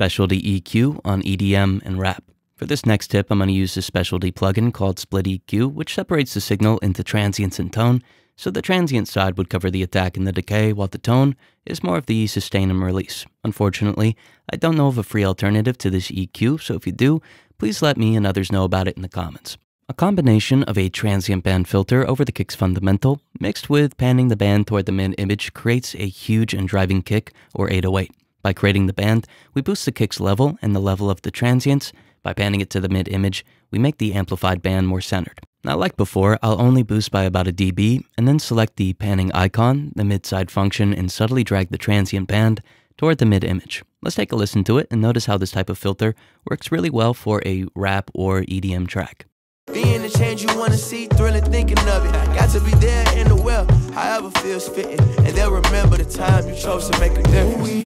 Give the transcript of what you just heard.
specialty EQ on EDM and rap. For this next tip, I'm going to use a specialty plugin called Split EQ, which separates the signal into transients and tone, so the transient side would cover the attack and the decay, while the tone is more of the sustain and release. Unfortunately, I don't know of a free alternative to this EQ, so if you do, please let me and others know about it in the comments. A combination of a transient band filter over the kick's fundamental, mixed with panning the band toward the mid-image, creates a huge and driving kick, or 808. By creating the band, we boost the kick's level and the level of the transients. By panning it to the mid-image, we make the amplified band more centered. Now, like before, I'll only boost by about a dB, and then select the panning icon, the mid-side function, and subtly drag the transient band toward the mid-image. Let's take a listen to it and notice how this type of filter works really well for a rap or EDM track. Being the change you want to see, thrilling thinking of it. Got to be there in the well, however feels fitting. And they'll remember the time you chose to make a difference.